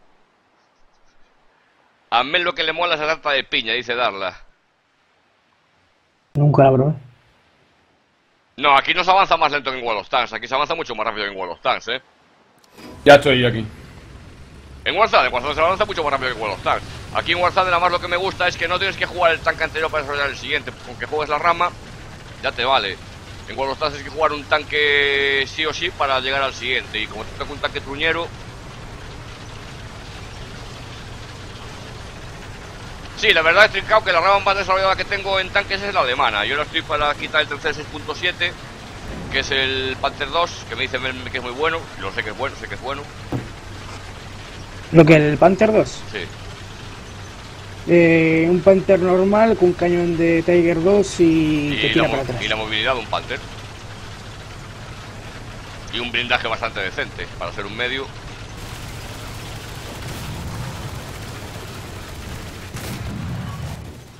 A Mel lo que le mola es la tarta de piña, dice Darla. Nunca la probé. No, aquí no se avanza más lento que en Wall of Tanks. Aquí se avanza mucho más rápido que en Wall of Tanks, eh. Ya estoy yo aquí. En Wall of Tanks, en Wall of Tanks se avanza mucho más rápido que en Wall of Tanks. Aquí en Wall of Tanks nada más lo que me gusta es que no tienes que jugar el tanque anterior para desarrollar el siguiente. Pues con que juegues la rama, ya te vale. En Wall of Tanks hay que jugar un tanque sí o sí para llegar al siguiente. Y como te toca un tanque truñero... Sí, la verdad es, Tricao, que la rama más desarrollada que tengo en tanques es la alemana. Yo ahora estoy para quitar el tercer seis punto siete, que es el Panther dos, que me dicen que es muy bueno. Lo sé que es bueno, sé que es bueno. ¿Lo que el Panther dos? Sí. Eh, un Panther normal con un cañón de Tiger dos y, y, que tira la, para atrás. Y la movilidad de un Panther. Y un blindaje bastante decente para ser un medio.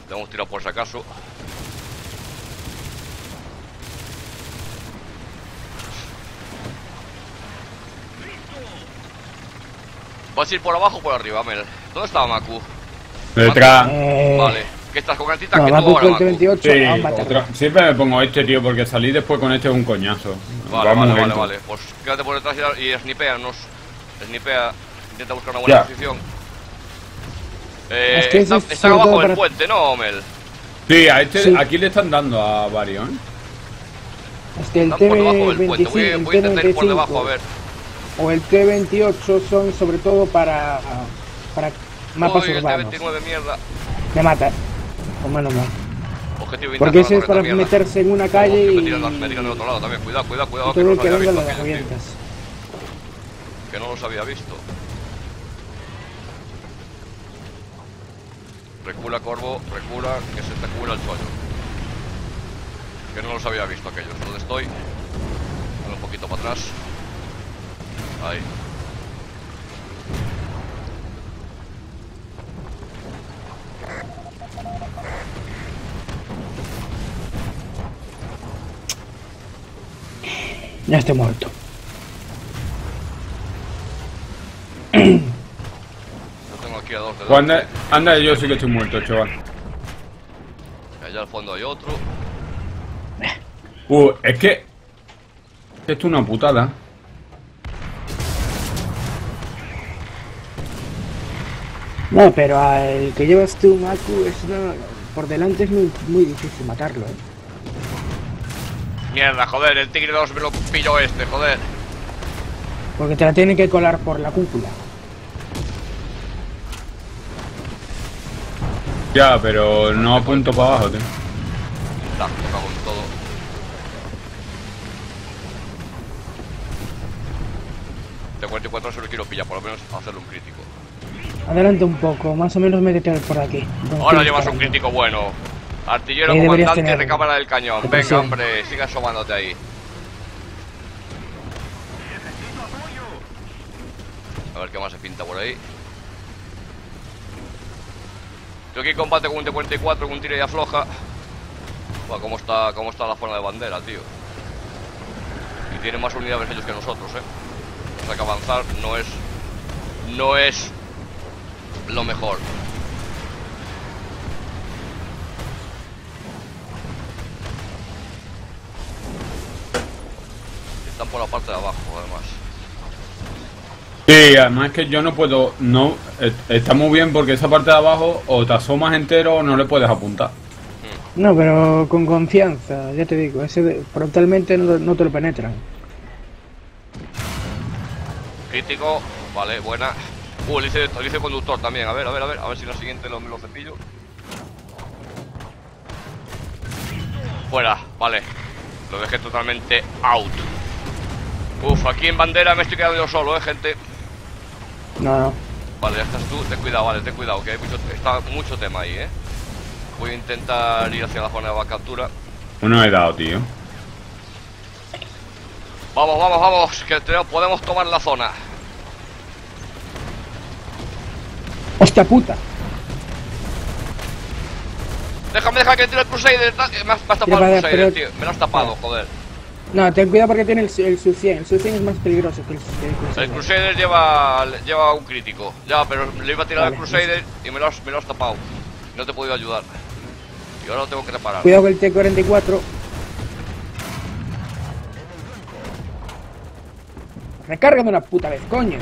Le hemos tirado por si acaso. ¿Vas a ir por abajo o por arriba, Mel? ¿Dónde estaba Macu? Detrás. Eh... Vale. ¿Qué estás con cantita? No, que tú ahora, Macu. veintiocho, sí, no, otra... Siempre me pongo este, tío, porque salí después con este es un coñazo. Vale, vale, vale, vale. Pues quédate por detrás y snipeanos. Snipea. Intenta buscar una buena ya. posición. Eh, es que está, está abajo del para... puente, ¿no, Mel? Sí, a este, sí, aquí le están dando a varios, ¿eh? Es que el T veinticinco, por debajo del puente. Voy, el voy a intentar ir por debajo, a ver. O el T veintiocho son sobre todo para, para mapas Uy, urbanos. El T veintinueve, mierda. Me mata. O menos mal. Porque ese es para meterse en una calle y... Me tiran del otro lado también. Cuidado, cuidado, cuidado. Que no los había visto aquellos, que no los había visto. Recula, Corvo, recula, que se te cubra el suelo. Que no los había visto aquellos. ¿Dónde estoy? Dale un poquito para atrás. Ahí. Ya estoy muerto. Anda, anda, yo sí que estoy muerto, chaval. Allá al fondo hay otro. Uh, es que... Esto es una putada. No, pero al que llevas tú, Macu, es una... por delante es muy, muy difícil matarlo, eh. Mierda, joder, el tigre dos me lo pilló este, joder. Porque te la tienen que colar por la cúpula. Ya, pero no apunto para abajo, tío. Está, me cago en todo. De cuarenta y cuatro solo quiero pillar, por lo menos hacerle un crítico. Adelante un poco, más o menos métete por aquí. Ahora llevas un crítico bueno. Artillero, comandante, recámara del cañón. Venga, sí, hombre, siga asomándote ahí. A ver qué más se pinta por ahí. Yo aquí combate con un T cuarenta y cuatro, con un tira y afloja. Buah, ¿cómo está, cómo está la zona de bandera, tío? Y tienen más unidades ellos que nosotros, eh. O sea que avanzar no es... No es... lo mejor. Están por la parte de abajo, además. Sí, además que yo no puedo... no Está muy bien porque esa parte de abajo o te asomas entero o no le puedes apuntar. No, pero con confianza, ya te digo. Ese frontalmente no, no te lo penetran. Crítico, vale, buena. Uh, el hice, el hice conductor también. A ver, a ver, a ver. A ver si en la siguiente lo, lo cepillo. Fuera, vale. Lo dejé totalmente out. Uf, aquí en bandera me estoy quedando yo solo, eh, gente. No, no. Vale, ya estás tú, ten cuidado, vale, ten cuidado, que hay mucho, está mucho tema ahí, eh. Voy a intentar ir hacia la zona de captura. No he dado, tío. Vamos, vamos, vamos, que te, podemos tomar la zona. ¡Hostia puta! Déjame, deja que tire el Crusader, me has tapado el Crusader, pero... tío. Me lo has tapado, vale. Joder. No, ten cuidado porque tiene el S U cien, el S U cien es más peligroso que el Crusader. El Crusader lleva, lleva un crítico, ya, pero le iba a tirar al vale, Crusader y me lo, has, me lo has tapado. No te he podido ayudar. Y ahora lo tengo que reparar. Cuidado con el T cuarenta y cuatro. Recarga de una puta vez, coño.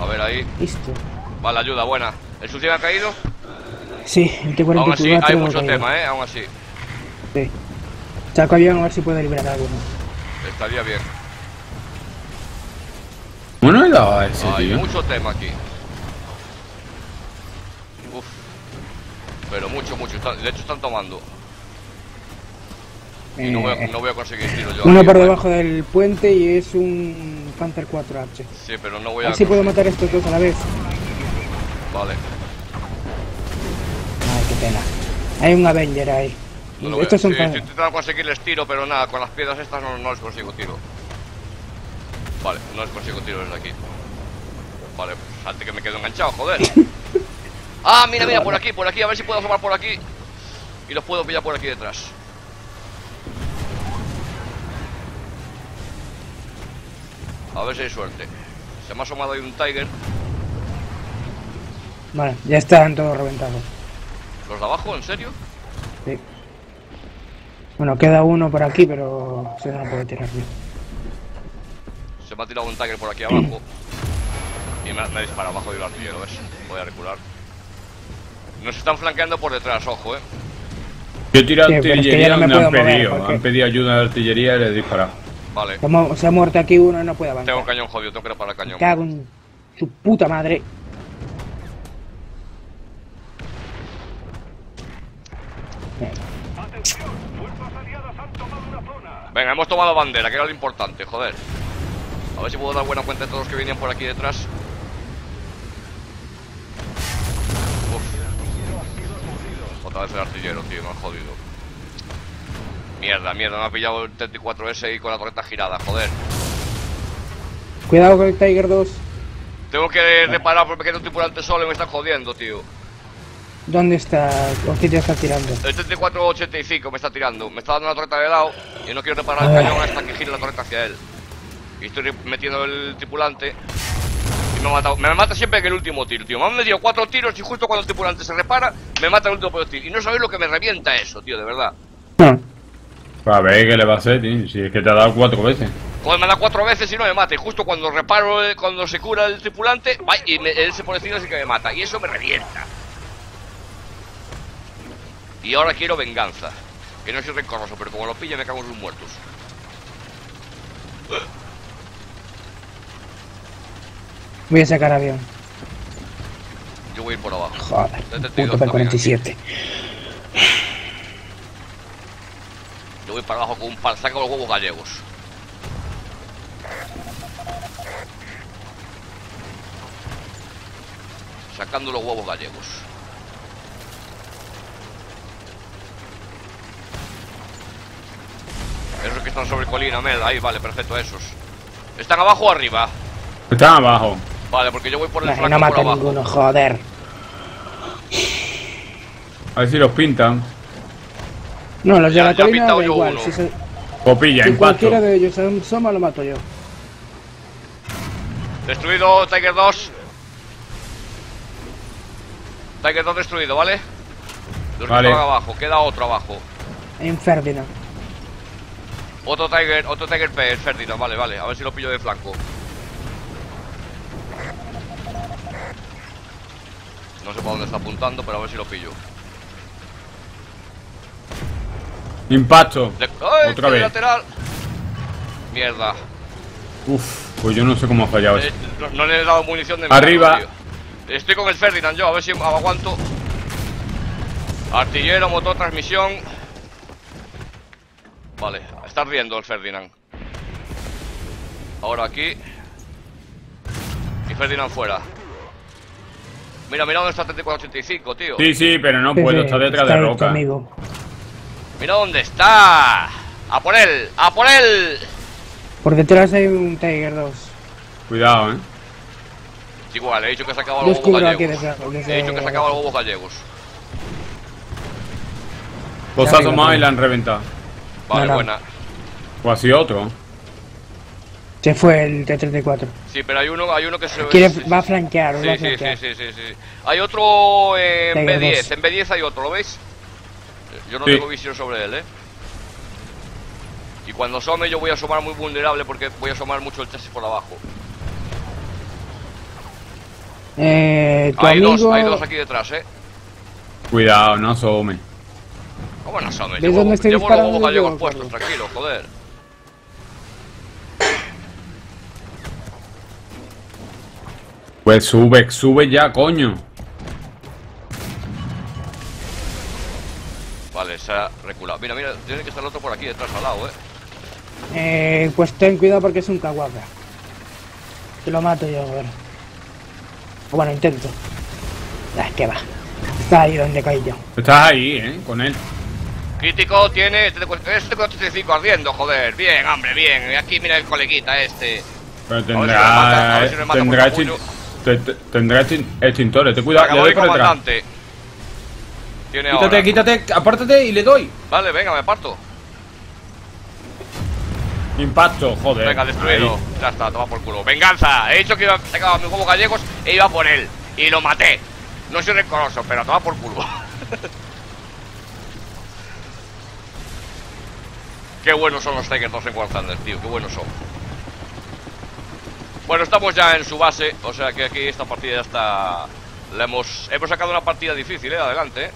A ver ahí. Listo. Vale, ayuda, buena. ¿El S U cien ha caído? Sí, el T cuarenta y cuatro. Aún así, hay mucho tema, eh, aún así. Sí. Saco avión a ver si puede liberar alguno. Estaría bien. Bueno, he dado a ese, hay tío. Mucho tema aquí. Uf. Pero mucho, mucho. De hecho, están tomando. Eh, y no voy, a, no voy a conseguir tiro yo. Uno aquí, por debajo bueno. del puente y es un Panther cuatro H. Sí, pero no voy a... Así conseguir. Puedo matar estos dos a la vez. Vale. Ay, qué pena. Hay un Avenger ahí. No Estos son sí, estoy intentando conseguirles tiro, pero nada, con las piedras estas no, no les consigo tiro. Vale, no les consigo tiro desde aquí. Vale, pues salte que me quedo enganchado, joder. Ah, mira, mira, por aquí, por aquí, a ver si puedo asomar por aquí. Y los puedo pillar por aquí detrás. A ver si hay suerte. Se me ha asomado ahí un Tiger. Vale, ya están todos reventados. ¿Los de abajo, en serio? Sí. Bueno, queda uno por aquí, pero se no puede tirar bien. Se me ha tirado un tanker por aquí abajo. Y me, me dispara abajo de un artillero, ¿ves? Voy a recular. Nos están flanqueando por detrás, ojo, eh. Yo tiro artillería, sí, es que no me han pedido. Mover, han pedido ayuda de artillería y les he disparado. Vale. Como se ha muerto aquí uno, no puede avanzar. Tengo un cañón jodido, tengo que reparar el cañón. Cago en su puta madre. Venga, hemos tomado bandera, que era lo importante, joder. A ver si puedo dar buena cuenta de todos los que venían por aquí detrás. Uf. Otra vez el artillero, tío, me han jodido. Mierda, mierda, me ha pillado el T cuatro S y con la torreta girada, joder. Cuidado con el Tiger dos. Tengo que reparar por pequeño tripulante solo, me están jodiendo, tío. ¿Dónde está? ¿Con qué te está tirando? El T cuatro ochenta y cinco me está tirando. Me está dando la torreta de lado y no quiero reparar el cañón hasta que gire la torreta hacia él. Y estoy metiendo el tripulante y me ha matado. Me mata siempre que el último tiro, tío. Me han metido cuatro tiros y justo cuando el tripulante se repara, me mata el último proyectil. Y no sabéis lo que me revienta eso, tío, de verdad. A ver, ¿qué le va a hacer, tío? Si es que te ha dado cuatro veces. Joder, me da cuatro veces y no me mata. Y justo cuando reparo, cuando se cura el tripulante, va y me, él se pone encima así que me mata. Y eso me revienta. Y ahora quiero venganza. Que no soy rencoroso, pero como lo pille me cago en sus muertos. Voy a sacar avión. Yo voy a ir por abajo. Joder, punto para cuarenta y siete. Yo voy para abajo con un pal, saco los huevos gallegos. Sacando los huevos gallegos. Esos que están sobre colina, Mel, ahí, vale, perfecto, esos. ¿Están abajo o arriba? Están abajo. Vale, porque yo voy por el flanco. No mata ninguno, joder. A ver si los pintan. No, los lleva a colina, da igual. Si se... O pilla, si cualquiera de ellos se asoma, lo mato yo. Destruido, Tiger dos. Tiger dos destruido, ¿vale? Los vale. Abajo, queda otro abajo. En Ferdinand. Otro Tiger, otro Tiger P, en Ferdinand, vale, vale. A ver si lo pillo de flanco. No sé para dónde está apuntando, pero a ver si lo pillo. Impacto. De... ¡Ay, otra vez! Lateral. Mierda. Uf, pues yo no sé cómo ha fallado eh, no, no le he dado munición de... Arriba. Mano, estoy con el Ferdinand yo, a ver si aguanto. Artillero, motor, transmisión. Vale, está ardiendo el Ferdinand. Ahora aquí. Y Ferdinand fuera. Mira, mira dónde está treinta y cuatro ochenta y cinco, tío. Sí, sí, pero no puedo, está detrás está de roca. Conmigo. Mira dónde está. A por él, a por él. Por detrás hay un Tiger dos. Cuidado, eh. Igual, he dicho que se acaba los huevos gallegos. He dicho que se acaba los huevos gallegos. Los ha tomado y la han reventado. Vale, no, no. Buena. O así otro. Se fue el T treinta y cuatro. Sí, pero hay uno, hay uno que se... Quiere, va a flanquear, sí, va a flanquear. Sí, sí, sí, sí, sí. Hay otro eh, en B diez. En B diez hay otro, ¿lo veis? Yo no sí. tengo visión sobre él, eh. Y cuando asome yo voy a asomar muy vulnerable porque voy a asomar mucho el chasis por abajo. Eh, tu hay amigo... dos, hay dos aquí detrás, eh. Cuidado, no asome. ¿Cómo no asome? Llevo los huevos gallegos puestos, tranquilo, joder. Pues sube, sube ya, coño. Vale, se ha reculado. Mira, mira, tiene que estar el otro por aquí detrás al lado, eh. Eh, pues ten cuidado porque es un caguaca. Te lo mato yo, joder. Bueno, intento. Ah, que va. Está ahí donde caí yo. Estás ahí, eh, con él. Crítico tiene. Este cuatro ochenta y cinco ardiendo, joder. Bien, hombre, bien. Aquí mira el coleguita este. Pero tendrá. Tendrá Tendrá extintores, te cuidado. Le doy por detrás. Quítate, quítate, apártate y le doy. Vale, venga, me aparto. Impacto, joder. Venga, destruido. Ahí. Ya está, toma por culo. Venganza. He dicho que iba a sacar a mis huevos gallegos e iba por él. Y lo maté. No soy rencoroso, pero toma por culo. Qué buenos son los Tiger dos en War Thunder, tío. Qué buenos son. Bueno, estamos ya en su base. O sea que aquí esta partida ya está... La hemos... Hemos sacado una partida difícil, eh. Adelante, eh.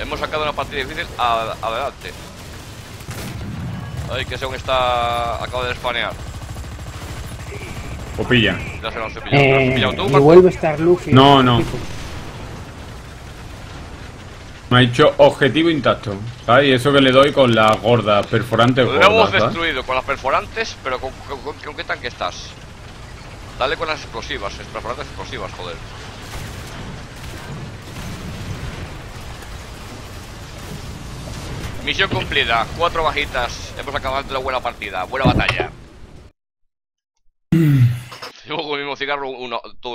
Hemos sacado una partida difícil. Ad adelante. Ay, que según está... Acaba de despanear. O pilla. Ya se lo has pillado. Eh, ¿Lo has pillado tú, Marco? Vuelve a estar Luffy. No, no. Me ha dicho objetivo intacto, ¿sabes? Y eso que le doy con las gordas, perforantes gordas. Lo hemos destruido con las perforantes, pero ¿con, con, con, con qué tanque estás? Dale con las explosivas, perforantes explosivas, joder. Misión cumplida, cuatro bajitas, hemos acabado la buena partida, buena batalla. Llevo con el mismo cigarro uno, todo el